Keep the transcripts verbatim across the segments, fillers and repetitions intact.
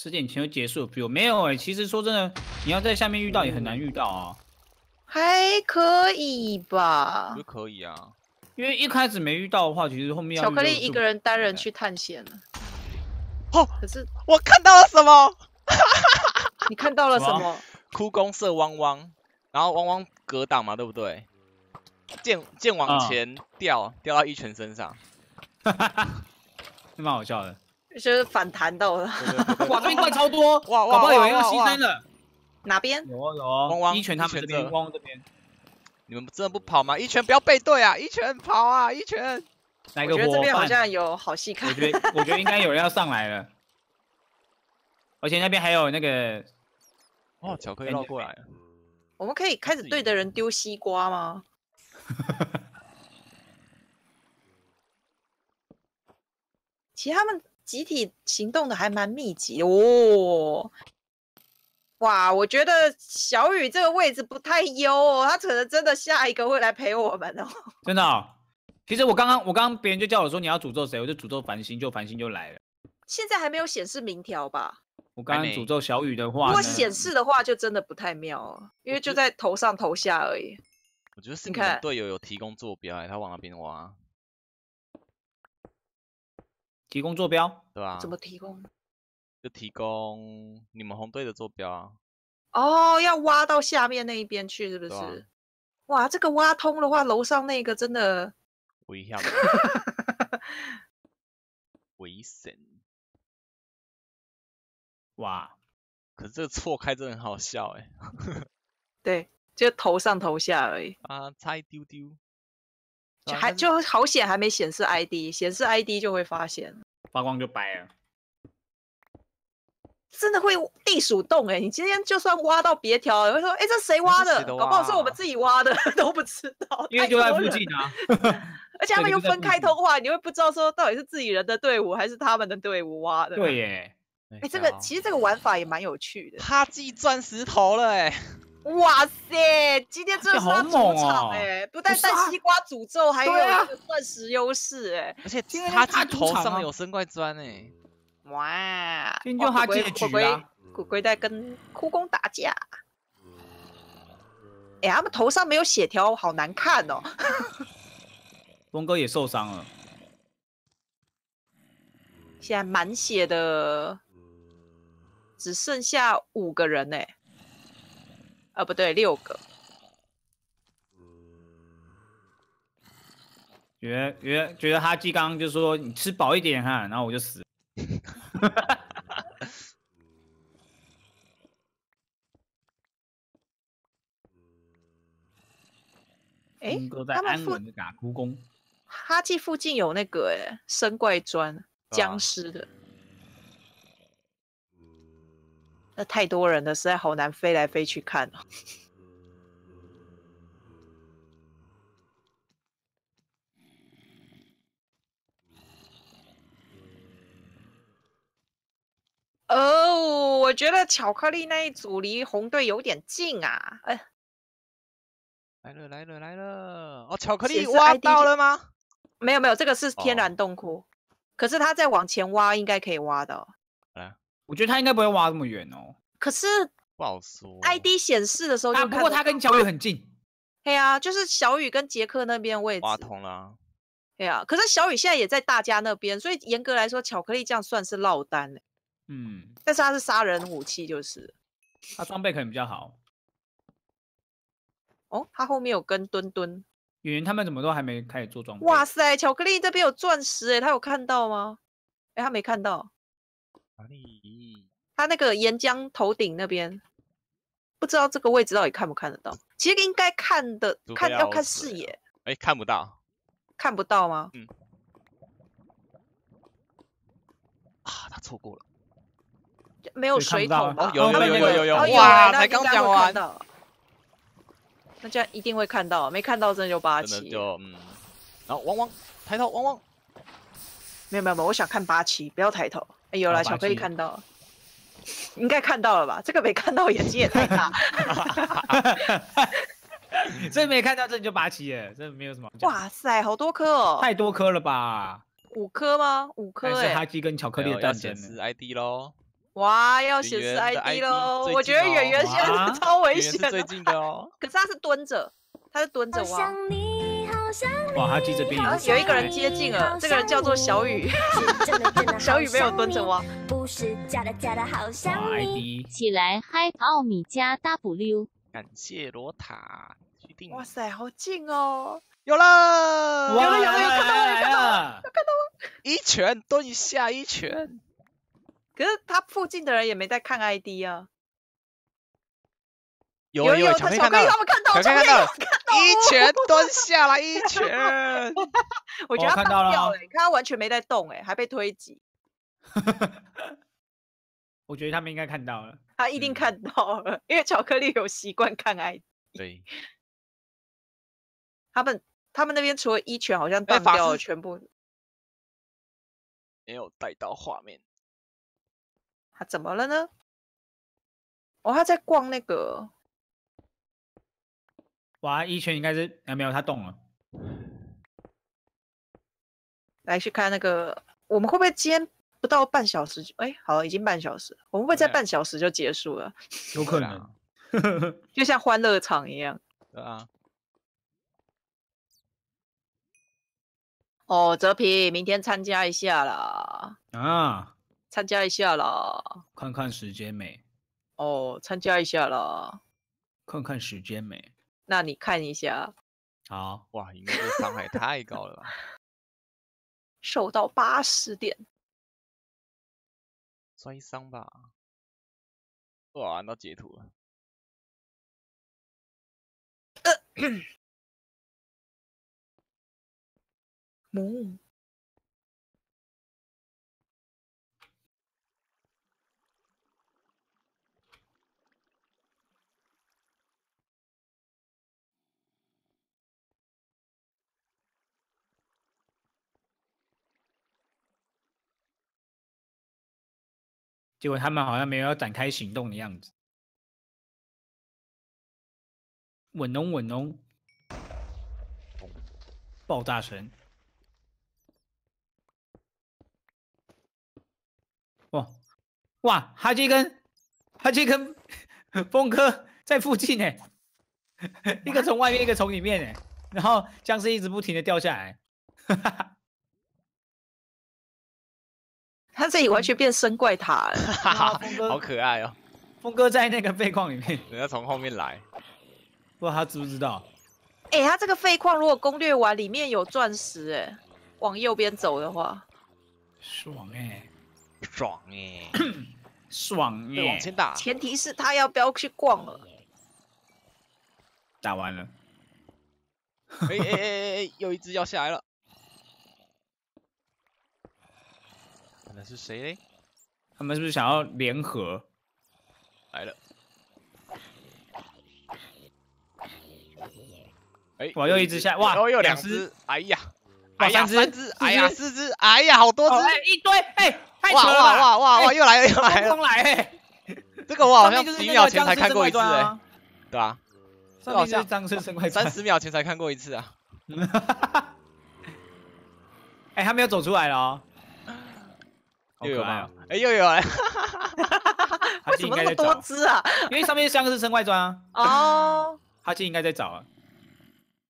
十点前就结束 ，feel 没有哎、欸。其实说真的，你要在下面遇到也很难遇到啊。还可以吧？就可以啊，因为一开始没遇到的话，其实后面要巧克力一个人单人去探险了。哦，可是我看到了什么？你看到了什么？枯弓射汪汪，然后汪汪格挡嘛，对不对？剑剑往前掉，嗯、掉到一拳身上，哈哈哈，蛮好笑的。就是反弹到了，哇，这一块超多，哇哇，搞不好有人要牺牲了。哪边？有啊有啊，汪汪一拳他们这边，汪汪这边。你们真的不跑吗？一拳不要背对啊，一拳跑啊，一拳。哪个？我觉得这边好像有好戏看。我觉得我觉得应该有人要上来了，而且那边还有那个。 哦，巧克力绕过来了。我们可以开始对的人丢西瓜吗？其实他们集体行动的还蛮密集哦。哇，我觉得小雨这个位置不太优哦，他可能真的下一个会来陪我们哦。真的、哦？其实我刚刚我刚刚别人就叫我说你要诅咒谁，我就诅咒繁星，就繁星就来了。现在还没有显示明条吧？ 我刚刚诅咒小雨的话，如果显示的话，就真的不太妙了，因为就在头上头下而已。我觉得是你的队友有提供坐标、欸，他往那边挖。提供坐标？对啊。怎么提供？就提供你们红队的坐标啊。哦，要挖到下面那一边去，是不是？啊、哇，这个挖通的话，楼上那个真的危险，危险。 哇，可是这个错开真的很好笑哎、欸。对，就头上头下而已。啊，差一丢丢。就还就好险，还没显示 I D， 显示 I D 就会发现。发光就白了。真的会地鼠洞哎、欸！你今天就算挖到别条，也会说哎、欸、这谁挖的？的挖啊、搞不好是我们自己挖的，都不知道。因为就在附近啊。而且他们又分开通话，你会不知道说到底是自己人的队伍还是他们的队伍挖的。对耶。 哎、欸，这个其实这个玩法也蛮有趣的。他自己钻石头了哎、欸！哇塞，今天真的是他主场哎、欸，哦、不但带西瓜诅咒，还有钻石优势哎、欸。而且今天他头上有生怪砖哎、欸！哇，今天就他结局啦！鬼鬼在跟枯弓打架。哎、欸，他们头上没有血条，好难看哦。峰哥也受伤了，现在满血的。 只剩下五个人哎、欸，啊不对，六个。觉得觉得觉得哈基刚刚就说你吃饱一点哈，然后我就死了。哎他们附近打孤弓，哈基附近有那个哎、欸、生怪砖，僵尸的。 那太多人了，实在好难飞来飞去看哦。哦，我觉得巧克力那一组离红队有点近啊。哎，来了来了来了！哦，巧克力挖到了吗？没有没有，这个是天然洞窟，哦、可是他再往前挖，应该可以挖到。 我觉得他应该不会挖那么远哦。可是不好说。I D 显示的时候就看、啊，不过他跟小雨很近。对啊，就是小雨跟杰克那边位置。挖通了、啊。对啊，可是小雨现在也在大家那边，所以严格来说，巧克力这样算是落单、欸、嗯。但是他是杀人武器，就是他装备可能比较好。哦，他后面有跟墩墩。演员他们怎么都还没开始做装备？哇塞，巧克力这边有钻石哎、欸，他有看到吗？哎、欸，他没看到。 他那个岩浆头顶那边，不知道这个位置到底看不看得到？其实应该看的，看要看视野。哎、欸，看不到，看不到吗？嗯。啊，他错过了。没有水桶吗？有有有有有有！哇，才刚讲完。那这样一定会看到，没看到真的就八七。就嗯。然后汪汪抬头，汪汪。没有没有没有，我想看八七，不要抬头。 哎，有了，巧克力看到了，应该看到了吧？这个没看到，眼睛也太大。这没看到，这就八七耶，这没有什么。哇塞，好多颗哦！太多颗了吧？五颗吗？五颗哎、欸。是哈基跟巧克力的战争。是 I D 咯。哇，要显示 I D 喽！我觉得圆圆现在是超危险的，最近的哦。可是他是蹲着，他是蹲着哇。哇，他记着边缘。有一个人接近了，这个人叫做小雨。小雨没有蹲着哇。哇 ，I D 起来嗨，奥米加 W。感谢罗塔。哇塞，好近哦！有了，有了，有了，有看到了，有看到了，有看到了。一拳蹲一下，一拳。 可是他附近的人也没在看 I D 啊，有有有，巧克力他们看到，巧克力看到，一拳蹲下来一拳，我觉得他爆掉了，你看他完全没在动哎，还被推挤，我觉得他们应该看到了，他一定看到了，因为巧克力有习惯看 I D， 对，他们他们那边除了一拳好像断掉了，全部没有带到画面。 他怎么了呢？哦，他在逛那个。哇，一拳应该是……啊，没有，他动了。来去看那个，我们会不会今天不到半小时就……哎，好，已经半小时，我们会不会在半小时就结束了？有可能，就像欢乐场一样。对啊。哦，哲平，明天参加一下啦。啊。 参加一下啦，看看时间没？哦，参加一下啦，看看时间没？那你看一下。好，哇，你这个伤害太高了吧，受到八十点，摔伤吧？哇，那截图了。呃，嗯。 结果他们好像没有要展开行动的样子。稳龙稳龙，爆炸声！哇哇，哈基跟哈基跟峰哥在附近哎，一个从外面，一个从里面哎，然后僵尸一直不停的掉下来，哈哈。 他这里完全变身怪塔了，好可爱哦！峰哥在那个废矿里面，人家从后面来，不知道他知不知道？哎、欸，他这个废矿如果攻略完，里面有钻石哎、欸，往右边走的话，爽哎、欸，爽哎、欸，爽哎、欸！往前打，前提是他要不要去逛了。打完了，哎哎哎哎，又一只要下来了。 那是谁嘞？他们是不是想要联合？来了！哎，哇，又一只下，哇，又有两只，哎呀，哎呀，三只，哎呀，四只，哎呀，好多只，一堆，哎，太扯了！哇哇哇哇，又来了又来了！哎，这个我好像几秒前才看过一次哎，对啊，这好像三十秒前才看过一次啊！哎，他们又走出来了哦。 又有吗？哎，又有哎！为什么那么多只啊？因为上面像是生外装啊。哦，哈基应该在找啊，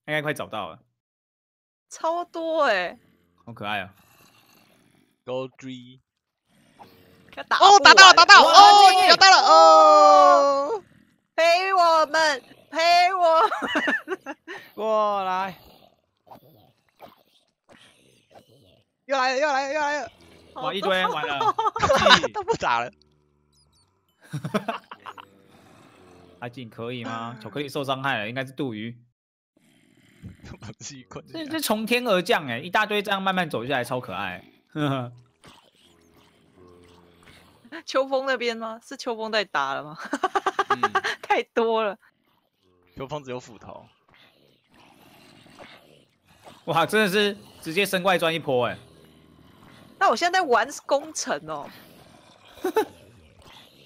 应该快找到了。超多哎！好可爱啊 ！Go three！ 哦，打到了，打到了！哦，打到了！哦，陪我们，陪我们过来！又来了，又来了，又来了！ 哇！一堆完了，都不打了。阿锦可以吗？巧克力受伤害了，应该是杜鱼。这这从天而降哎，一大堆这样慢慢走下来，超可爱。秋风那边吗？是秋风在打了吗？太多了。秋风只有斧头。哇！真的是直接生怪专一波哎。 那我现在在玩工程哦，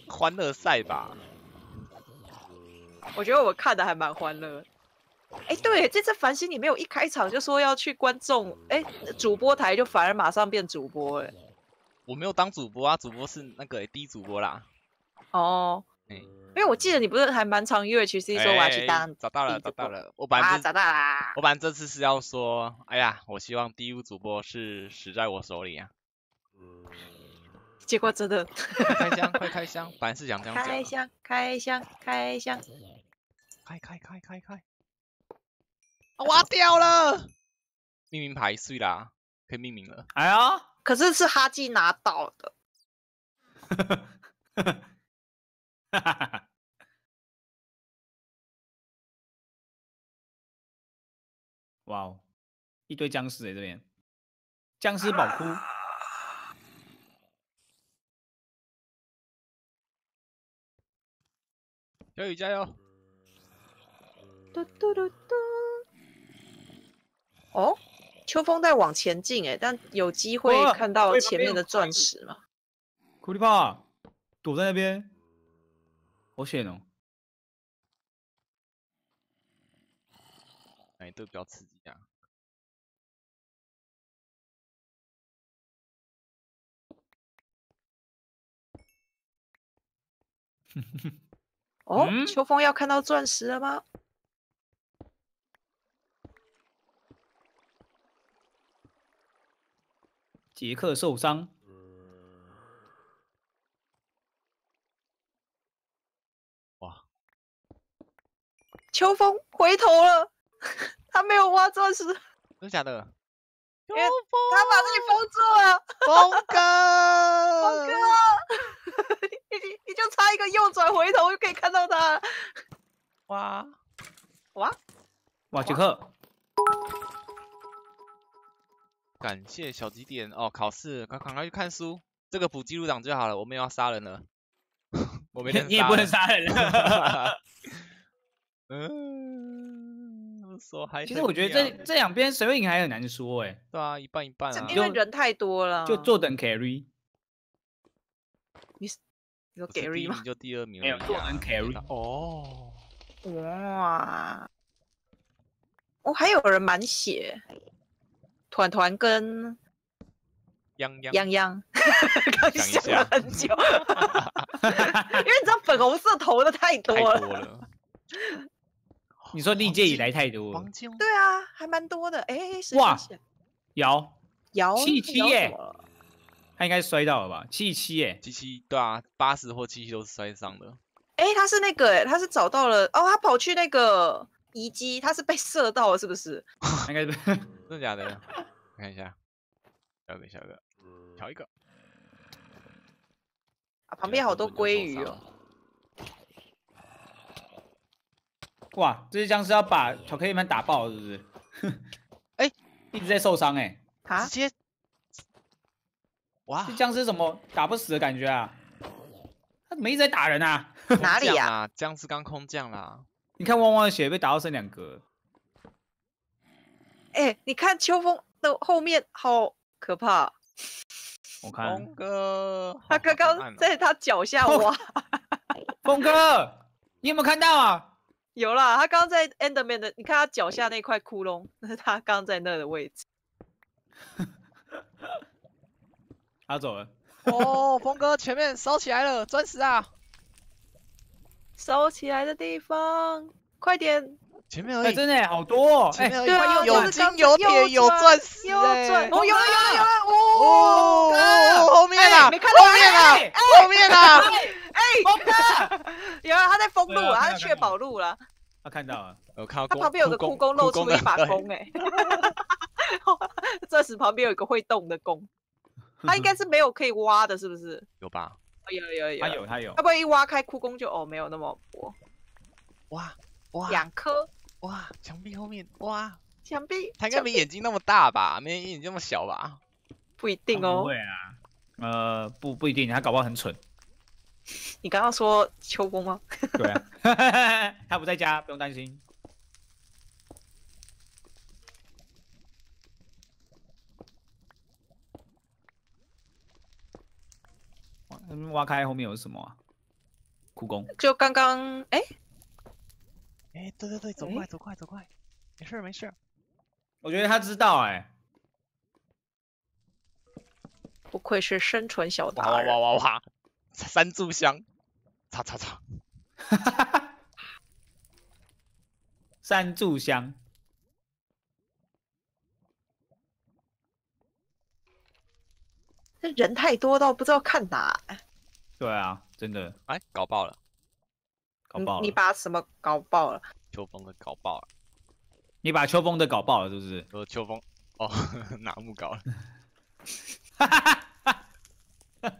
欢乐赛吧。我觉得我看的还蛮欢乐。哎，对，这次繁星里面有一开场就说要去观众，哎，主播台就反而马上变主播哎。我没有当主播啊，主播是那个D主播啦。哦，嗯，因为我记得你不是还蛮常 U H C 说我要去当，找到了，找到了，我本来找到啦，我本来这次是要说，哎呀，我希望 D U 主播是死在我手里啊。结果真的。开箱，快开箱！本来是想这样讲。开箱，开箱，开箱。开开开开开！挖掉了，命名牌碎啦，可以命名了。哎呀！ 可是是哈基拿到的，哇哦，一堆僵尸哎、欸、这边，僵尸宝库，小雨加油！嘟嘟嘟嘟，哦。 秋风在往前进，哎，但有机会看到前面的钻石吗？库里帕躲在那边，好险哦！哎，都比较刺激啊！哦，嗯、秋风要看到钻石了吗？ 杰克受伤，哇！秋风回头了，他没有挖钻石，真的假的？秋风，他把自己封住了。风哥，风哥，你你你就差一个右转回头就可以看到他了。哇哇哇！杰克。 感谢小几点哦，考试赶快去看书，这个补记录档就好了。我们要杀人了，我没你也不能杀人了。嗯，说还其实我觉得这这两边谁会赢还很难说哎、欸。对啊，一半一半啊，因为人太多了。就坐等 carry。你你说 carry 吗？就第二名。没有坐等 carry。哦，哇，哦，还有人满血。 团团跟泱泱泱泱，刚想了很久，因为你知道粉红色头的太多了。多了你说历届以来太多了，对啊，还蛮多的。哎、欸，哇，摇摇七七耶，他应该摔到了吧？七七耶，七七对啊，八十或七七都是摔伤的。哎、欸，他是那个、欸，他是找到了哦，他跑去那个。 遗迹，他是被射到了，是不是？应该是，真的假的？我看一下，小个小个，调一个。啊，旁边好多鲑鱼哦！哇，这些僵尸要把巧克力们打爆，是不是？哎一直在受伤哎！啊，直接！哇，这僵尸怎么打不死的感觉啊？他怎么一直在打人啊？哪里啊？僵尸刚空降啦！ 你看汪汪的血被打到剩两格，哎、欸，你看秋风的后面好可怕。我看峰哥，他刚刚在他脚下挖。峰哥，你有没有看到啊？有啦，他刚刚在 Enderman 的，你看他脚下那块窟窿，那是他刚在那的位置。他走了。哦，峰哥前面烧起来了，钻石啊！ 收起来的地方，快点！前面而已，真的好多！哎，对啊，有金有铁有钻石，有钻，哦，有了有了有了，哦，后面啊，没看到后面啊，后面啊，哎，峰哥，有啊，他在封路啊，他在确保路了。他看到了，我看到他旁边有个库工露出一把弓，哎，钻石旁边有一个会动的弓，他应该是没有可以挖的，是不是？有吧。 有有有，他有他有，要不然一挖开窟窿就哦没有那么薄。哇哇，两颗哇，墙壁后面哇，墙壁他应该没眼睛那么大吧？没眼睛那么小吧？不一定哦。不会啊，呃，不不一定，他搞不好很蠢。你刚刚说秋风吗？对啊，他不在家，不用担心。挖开后面有什么啊？苦工。就刚刚，哎、欸，哎、欸，对对对，走快、欸、走快走快，没事没事。我觉得他知道哎、欸。不愧是生存小达人。哇哇哇哇！三炷香，叉叉叉。哈哈哈！三炷香。 这人太多到不知道看哪。对啊，真的，哎，搞爆了，搞爆了！你, 你把什么搞爆了？秋风的搞爆了，你把秋风的搞爆了，是不是？我秋风，哦，拿木搞了，哈哈哈哈！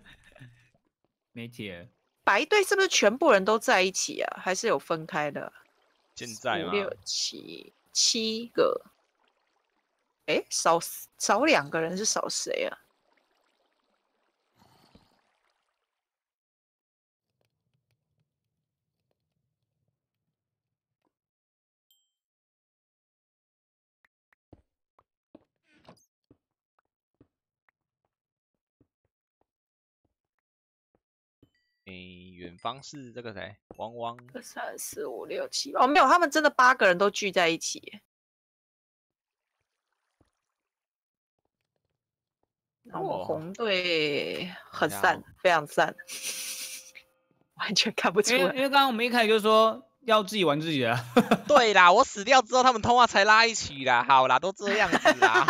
没解。白队是不是全部人都在一起啊？还是有分开的？现在吗？五六七七个，哎，少少两个人是少谁啊？ 诶，远方是这个谁？汪汪。一三四五六七哦，没有，他们真的八个人都聚在一起。然后我红队很散，哦、非常散，完全看不出来。因为因为刚刚我们一开始就说要自己玩自己的。对啦，我死掉之后他们通话才拉一起啦。好啦，都这样子啦。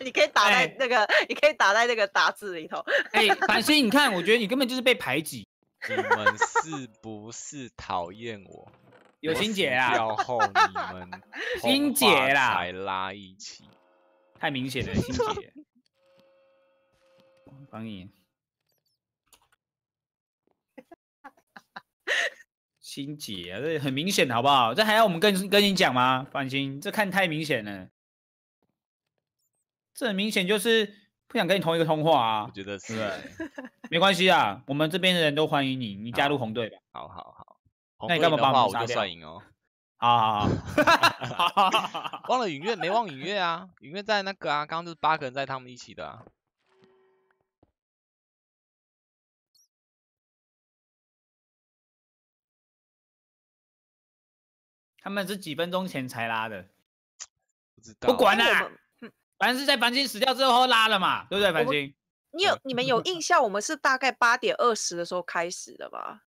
你可以打在那个，欸、你可以打在那个打字里头。哎、欸，繁星，你看，我觉得你根本就是被排挤。 你们是不是讨厌我？有欣姐啊！要后你们欣姐啦，才拉一起，太明显了，欣姐。帮你，欣姐、啊，这很明显，好不好？这还要我们跟跟你讲吗？放心，这看太明显了，这很明显就是。 不想跟你同一个通话啊！我觉得是，没关系啊，我们这边的人都欢迎你，你加入红队吧。好好好，那你干嘛把我们杀掉？好好好，忘了允月没忘允月啊，允月在那个啊，刚刚就是八个人在他们一起的啊。他们是几分钟前才拉的，不知道。不管啦。 反正是在繁星死掉之后拉了嘛，对不对？繁星，你有你们有印象，我们是大概八点二十的时候开始的吧？